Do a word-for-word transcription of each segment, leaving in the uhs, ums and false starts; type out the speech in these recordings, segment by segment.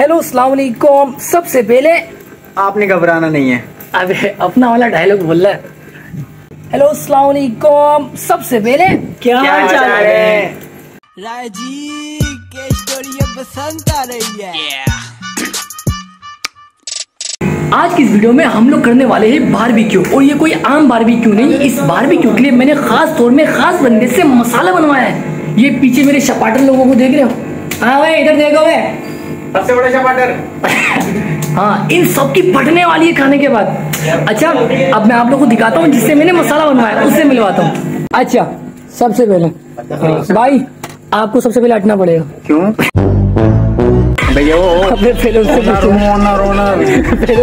Hello अस्सलाम वालेकुम। सबसे पहले आपने घबराना नहीं है, अबे अपना वाला डायलॉग बोल रहा है। हेलो अस्सलाम वालेकुम। सबसे पहले क्या चल रहा है राय जी के स्टोरी पसंद आ रही है। yeah. आज की इस वीडियो में हम लोग करने वाले हैं बारबेक्यू, और ये कोई आम बारबेक्यू नहीं। इस बारबेक्यू के लिए मैंने खास तौर में खास बंदे से मसाला बनवाया है। ये पीछे मेरे शपाटर लोगों को देख रहे हो? हाँ भाई, इधर देखो भाई, सबसे बड़े शपाटर। हाँ, इन सब की फटने वाली है खाने के बाद। अच्छा, अब मैं आप लोगों को दिखाता हूँ जिससे मैंने मसाला बनवाया, उससे मिलवाता हूँ। अच्छा, सबसे पहले भाई आपको सबसे पहले हटना पड़ेगा। क्यों भैया? पहले उससे पहले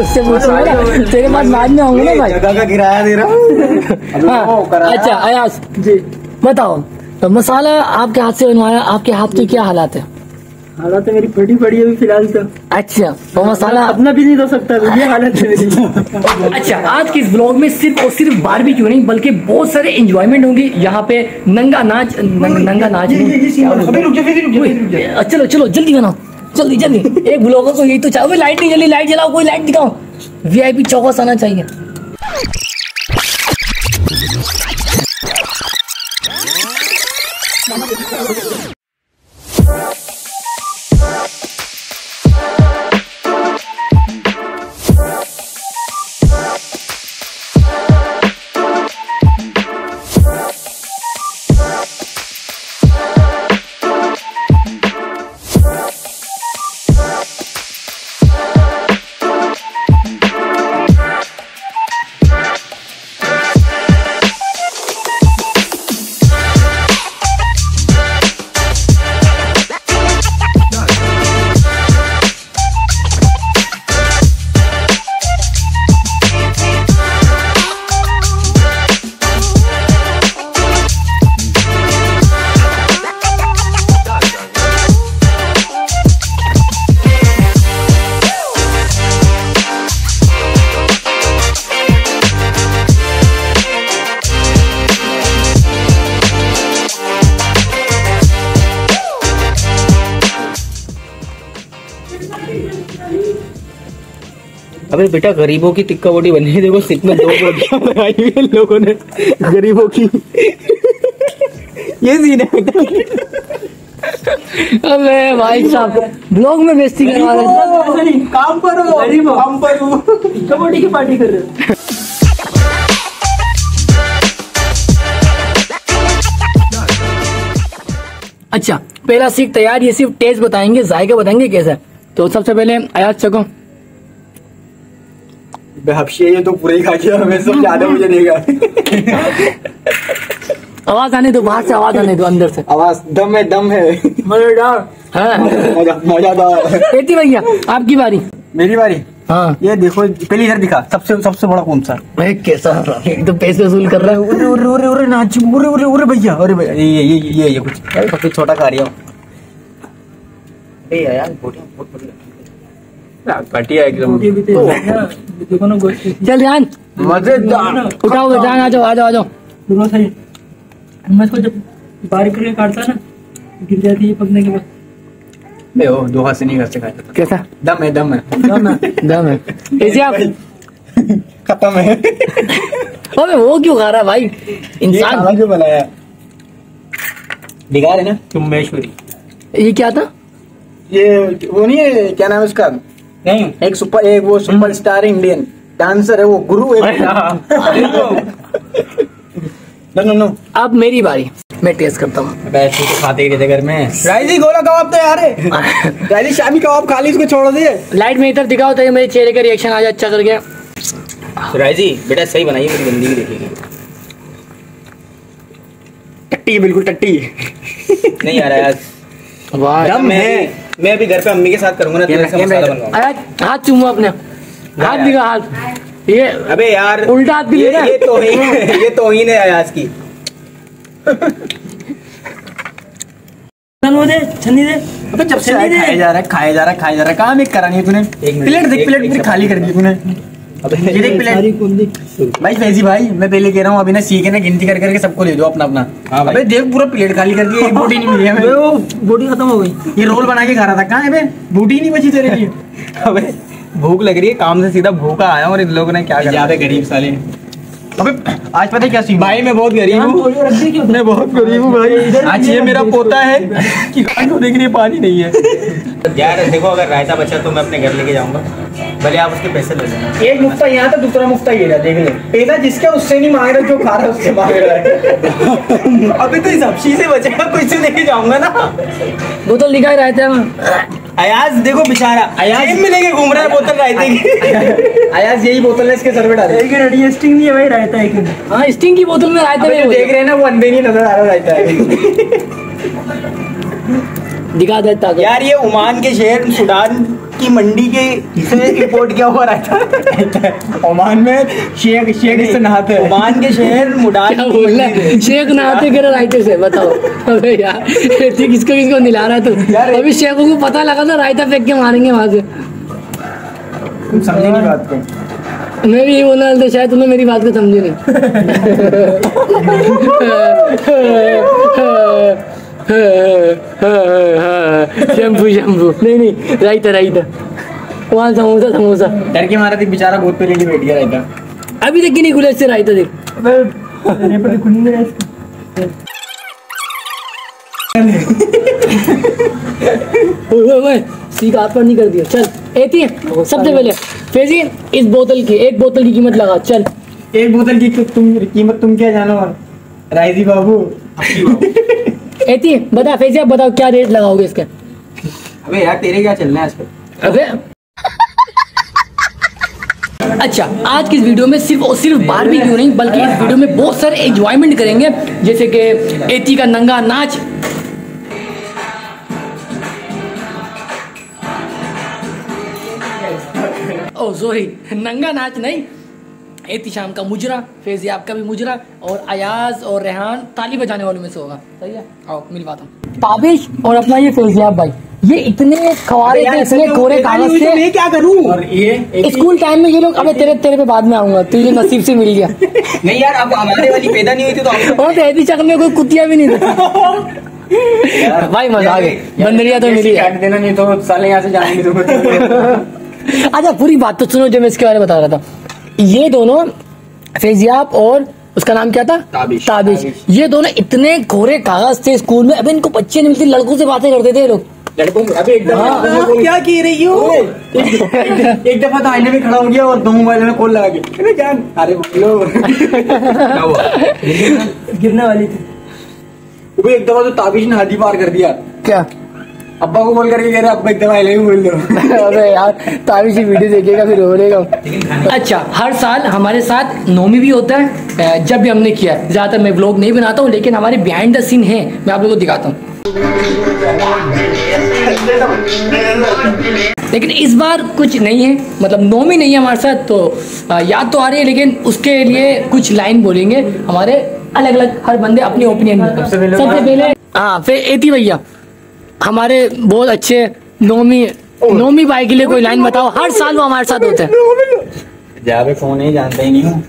उससे पूछो, तेरे बाद बाद में आऊंगा ना भाई। जगह का किराया दे रहा हूँ। अच्छा अयास जी, बताओ तो मसाला आपके हाथ से बनवाया, आपके हाथ की क्या हालात है? हालात मेरी फटी पड़ी है फिलहाल तो। अच्छा, तो मसाला अपना भी नहीं दे सकता, ये हालत है मेरी। अच्छा, आज के इस ब्लॉग में सिर्फ और सिर्फ बारबेक्यू नहीं बल्कि बहुत सारे एंजॉयमेंट होंगे। यहाँ पे नंगा नाच, नंग, नंगा नाच ये, ये, ये, अभी रुक जाओ। चलो चलो जल्दी बनाओ, जल्दी जल्दी। एक ब्लॉगर को यही तो चाहो। लाइट नहीं जली, लाइट जलाओ, कोई लाइट दिखाओ। वी आई पी चौकस आना चाहिए। अबे बेटा, गरीबों की टिक्का बोटी बनी है, देखो सिर्फ में दो बोटियां बनाई है लोगों ने गरीबों की। ये सीन है बेटा। अबे भाई साहब, ब्लॉग में बेइज्जती करवा रहे हो। काम करो गरीबों, काम करो, टिक्का बोटी की पार्टी कर रहे हो। अच्छा, पहला सीख तैयार। ये सिर्फ टेस्ट बताएंगे, जायका बताएंगे कैसा है। तो सबसे पहले अयाज चखो। ये तो पूरे ही खा गया, हमें सब ज्यादा मुझे देगा। आवाज आने दो, बाहर से आवाज आने दो, अंदर से आवाज। दम है, दम है, मजेदार। हाँ मजेदार। खेती भैया आपकी बारी। मेरी बारी? हाँ। ये देखो, पहले इधर दिखा, सबसे सबसे बड़ा कौन सा? मैं कैसा तो पैसे वसूल कर रहा है। उरे उरे उरे उरे नाच, उरे उरे उरे भैया, अरे भैया ये ये ये ये कुछ सबसे छोटा खा रही हूँ। घटिया एकदम। चल जान, मजेदार। उठाओ जान, आ जाओ आ जाओ आ जाओ। दोनों सही। मैं इसको जब बारीक करके काटता ना, गिर जाती है पकने के बाद। ओ दो हाथ से नहीं करते काटता। कैसा? दम है, दम है, दम है, दम है। ऐसे आप खत्म है। अबे वो क्यों खा रहा भाई? इंसान क्यों बनाया? बिगाड़ है ना तुम्हेश्वरी। ये क्या था? ये वो नहीं है, क्या नाम है उसका? नहीं, एक सुपर एक वो सुपर स्टार इंडियन डांसर है वो, गुरु है। नो नो नो, अब मेरी बारी, मैं टेस्ट करता हूँ। बैठ के खाते ही रहते घर में। राइजी गोला कबाब तो यार है। राइजी शामी कबाब खा ली, इसको छोड़ दे। लाइट में इधर दिखाओ ताकि मेरे चेहरे का रिएक्शन आ जाए अच्छा करके। राइजी बेटा सही बनाइए, मेरी गंदगी देखेगी। टट्टी, बिल्कुल टट्टी नहीं आ रहा यार। वाह, मैं अभी घर पे अम्मी के साथ करूंगा ना, तेरे से मसाला बनवाऊंगा। अरे हाथ चूमो अपने, हाथ दिखा हाथ। ये अबे यार उल्टा हाथ भी ले रहा है। ये तौहीन है, ये तौहीन है अयाज की। छन्नी दे, छन्नी दे। अबे जब से खाया जा रहा है, खाया जा रहा है, खाया जा रहा है, काम एक करा नहीं तूने। प्लेट देख, प्लेट पूरी खाली कर दी तूने। भाई फैजी भाई मैं पहले कह रहा हूँ अभी ना सीखे ना गिनती कर करके सबको ले दो अपना अपना। अबे देख पूरा प्लेट खाली कर दिया, एक बोटी नहीं मिली हमें, वो बोटी खत्म हो गई। ये रोल बना के खा रहा था, कहाँ है बे बोटी नहीं बची तेरे लिए। अबे भूख लग रही है, काम से सीधा भूखा आया और इन लोगों ने क्या किया गरीब साले। अबे आज पता है क्या सीन, भाई मैं बहुत गरीब हूँ, मैं बहुत गरीब हूँ भाई। आज ये मेरा पोता है कि को देख रही पानी नहीं है यार। देखो अगर रायता बचा तो मैं अपने घर लेके जाऊंगा, भले आप उसके पैसे ले लेना। एक मुफ्ता यहाँ था, दूसरा मुफ्ता ये रहा, देख ले। पैसा जिसका उससे नहीं मांग रहा, जो खा रहा उससे मांग रहा है। अभी तो सब्जी से बचेगा, कुछ से लेके जाऊंगा ना। बोतल दिखाई रायता में अयाज देखो बेचारा, अयाज में लेके घूम रहा है बोतल रायते की। अयाज यही बोतल है, इसके सर पे डाले। एक स्टिंग नहीं है भाई रायता है कि हां, स्टिंग की बोतल में रायता है। देख रहे हैं ना वो अंधेरी नजर आ रहा रायता है। दिखा देता यार, ये ओमान के शहर सूडान की मंडी के से इंपोर्ट किया हुआ रायता है। ओमान में शेख शेख से नहाते हैं। ओमान के शहर मुडान बोल शेख नहाते करे रायते से, बताओ। अबे यार किसको किसको निला रहा है तू यार। अभी शेखों को पता लगा था रायता फेंक के मारेंगे वहां से। तुम समझे नहीं बात को, मैं भी बोला था शायद तुमने मेरी बात को समझे नहीं। शैम्पू शैम्पू नहीं नहीं रायता रायता। वहाँ समोसा समोसा डर के मारा देख बेचारा गोद पे लेके बैठ गया रायता। अभी तक की नहीं खुला इससे रायता, देख सीख हाथ पर नहीं कर दिया। चल एती सबसे पहले फैजी इस बोतल की एक बोतल की कीमत लगा। चल एक बोतल की तुम कीमत तुम क्या जानो रायजी बाबू। एती बता फैजी, आप बताओ क्या रेट लगाओगे इसके। अबे यार तेरे क्या चलना है इस पे। अबे अच्छा, आज की इस वीडियो में सिर्फ और सिर्फ बारबेक्यू नहीं बल्कि इस वीडियो में बहुत सारे एंजॉयमेंट करेंगे, जैसे कि एती का नंगा नाच, ओ सॉरी नंगा नाच नहीं, एती शाम का मुजरा, फैजी आपका भी मुजरा, और अयाज और रेहान ताली बजाने वालों में से होगा। सही है, आओ मिल बात हम ताबिश और अपना ये फैजियाब भाई। ये इतने खवारे थे, इतने कोरे कागज थे, मैं क्या करूं। और ये स्कूल टाइम में ये लोग, अबे तेरे तेरे पे बाद में आऊंगा, तुझे नसीब से मिल गया। नहीं यार अब हमारे वाली पैदा नहीं हुई थी तो, और एती चक में कोई कुतिया भी नहीं था भाई। मजा आ गया, बंदरिया तो मिली, काट देना नहीं तो साले यहाँ से जाएंगे। अच्छा पूरी बात तो सुनो जो मैं इसके बारे में बता रहा था। ये दोनों फैजियाब और उसका नाम क्या था ताबिश, ताबिश, ताबिश। ये दोनों इतने कोरे कागज थे स्कूल में, अबे इनको बच्चे नहीं मिलते, लड़कों से बातें करते थे ये लोग। लड़कों अबे एकदम क्या कह रही हो। एक दफा तो आईने में खड़ा हो गया और दो मोबाइल में कॉल लगा के जान, अरे बोलो गिरने वाली थी। एक दफा तो ताबिश ने हाथी पार कर दिया, क्या अब्बा को बोल करके कह रहे अब्बा एकदम आई बोल दो। अबे यार ताबिश की वीडियो देखेगा फिर रोएगा। अच्छा हर साल हमारे साथ नोमी भी होता है, जब भी हमने किया है। ज़्यादातर मैं व्लॉग नहीं बनाता हूँ लेकिन हमारे बिहाइंड द सीन है, मैं आप लोगों को दिखाता हूँ। लेकिन इस बार कुछ नहीं है, मतलब नोमी नहीं है हमारे साथ, तो याद तो आ रही है लेकिन उसके लिए कुछ लाइन बोलेंगे हमारे अलग अलग, हर बंदे अपने ओपिनियन में। सबसे पहले हाँ फिर एती भैया, हमारे बहुत अच्छे नोमी नोमी भाई के लिए कोई लाइन बताओ, हर साल वो हमारे साथ होते हैं। फोन नहीं जानते ही नहीं हूँ।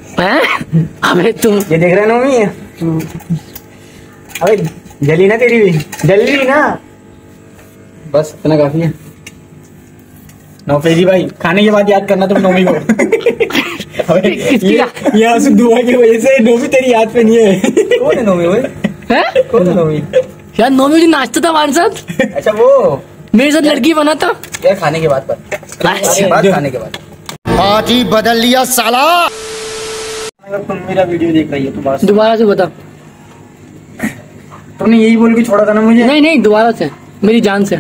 अबे तुम ये देख रहे नोमी है। अबे जली ना तेरी भी जली ना, बस इतना काफी है। नौफेजी भाई खाने के बाद याद करना तुम नोमी को। अबे यहाँ से दुआ की वजह से नोमी तेरी याद पे नहीं है। कौन है नोमी भाई, कौन है नोमी यार। नोमी नाचता था हमारे साथ। अच्छा वो मेरे साथ लड़की बना था यार, खाने के बाद पर खाने के बाद आज ही बदल लिया साला। तुम मेरा वीडियो देख रही हो, दोबारा से बता। तुमने यही बोल के छोड़ा था ना मुझे। नहीं नहीं दोबारा से, मेरी जान से।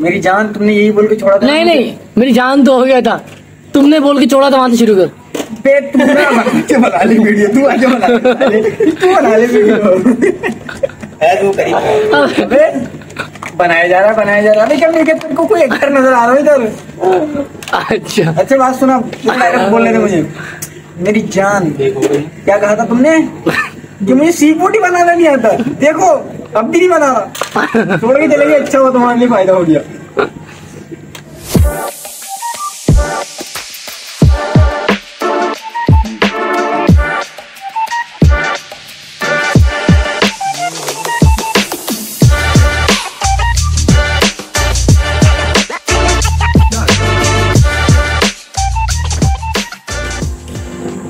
मेरी जान तुमने यही बोल के छोड़ा था। नहीं नहीं मेरी जान तो हो गया था, तुमने बोल के छोड़ा था, वहाँ से शुरू कर। तू बना ले वीडियो, तू आज बना ले वीडियो। अबे बनाया जा रहा बनाया जा रहा है, क्या तेरे को कोई एक्टर नजर आ रहा है इधर। अच्छा अच्छा बात सुना, डायरेक्ट बोल रहे थे मुझे। मेरी जान देखो क्या कहा था तुमने कि मुझे सी पोटी बनाना नहीं आता, देखो अब भी नहीं बना रहा, छोड़ के चले गए। अच्छा वो तुम्हारे लिए फायदा हो गया।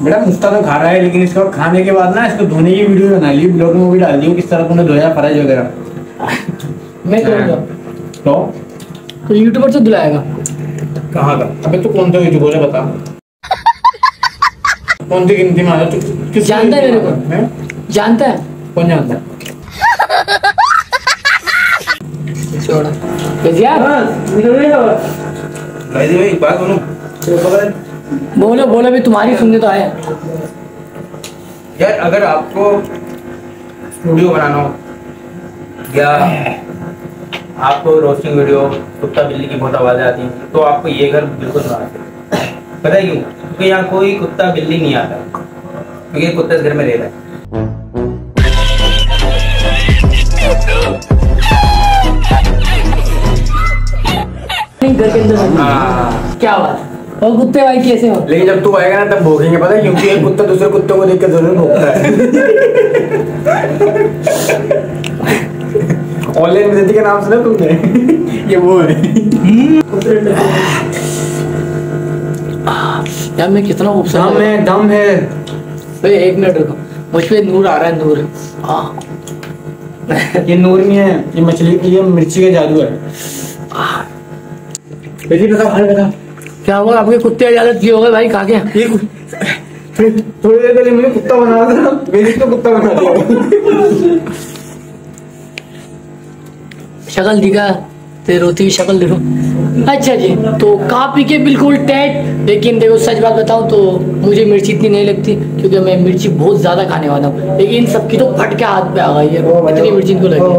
बेटा मुफ्ता तो खा रहा है, लेकिन इसको खाने के बाद ना इसको धोने की वीडियो बना ली, ब्लॉग में वो भी डाल दी किस तरह तुमने धोया फ्राइज वगैरह। मैं करूँगा तो तो यूट्यूबर से धुलाएगा। कहाँ का? अबे तू कौन सा यूट्यूबर है बता, कौन सी गिनती में आ जाता है? किस जानता है मेरे को? जानता है? कौन जानता है? छोड़ भाई भाई, एक बात बोलो बोलो भी तुम्हारी सुनने तो आए यार। अगर आपको स्टूडियो बनाना हो या आपको रोस्टिंग वीडियो, कुत्ता बिल्ली की बहुत आवाज़ें आती हैं, तो आपको ये घर बिल्कुल बनाना चाहिए। पता है क्यों? क्योंकि यहाँ कोई कुत्ता बिल्ली नहीं आता, क्योंकि तो कुत्ता इस घर में रह रहा है। घर के अंदर क्या बात, और कुत्ते भाई कैसे हो? लेकिन जब तू आएगा ना तब भोगेंगे, पता है, क्योंकि एक कुत्ता दूसरे कुत्ते को देख के जरूर भोगता है। ऑनलाइन बिजनेस के नाम सुना तुमने? ये वो है यार, मैं कितना खूबसूरत है, दम है। अरे एक मिनट रुको, मुझ पे नूर आ रहा है, नूर। हाँ ये नूर नहीं है, ये मछली की, ये मिर्ची का जादू है। क्या हुआ आपके कुत्ते की आदत? हो गए भाई खा के, थोड़ी देर पहले मुझे कुत्ता बना था, मेरी तो कुत्ता बना दिया। शक्ल दिखा, तेरे रोती की शक्ल देखो। अच्छा जी, तो खा पी के बिल्कुल टैट, लेकिन देखो सच बात बताऊं तो मुझे मिर्ची इतनी नहीं लगती, क्योंकि मैं मिर्ची बहुत ज्यादा खाने वाला हूँ, लेकिन सबकी तो फट के हाथ पे आ गई है, इतनी मिर्ची इनको लगी,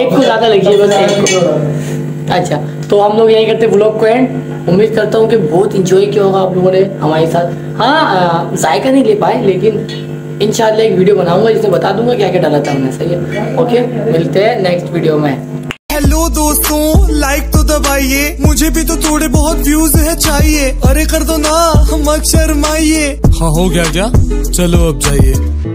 एक को ज्यादा लगी है, बस एक को। अच्छा, तो हम लोग यही करते ब्लॉग को एंड। उम्मीद करता हूँ कि बहुत इंजॉय किया होगा आप लोगों ने हमारे साथ। हाँ, जायका नहीं ले पाए, लेकिन इंशाल्लाह एक वीडियो बनाऊंगा जिसमें बता दूंगा क्या क्या डाला था हमने। सही है, ओके, मिलते हैं नेक्स्ट वीडियो में। हेलो दोस्तों, लाइक तो दबाइए, मुझे भी तो थोड़े बहुत व्यूज है चाहिए, अरे कर दो ना, मत शर्माइए। हाँ हो गया क्या, चलो अब जाइए।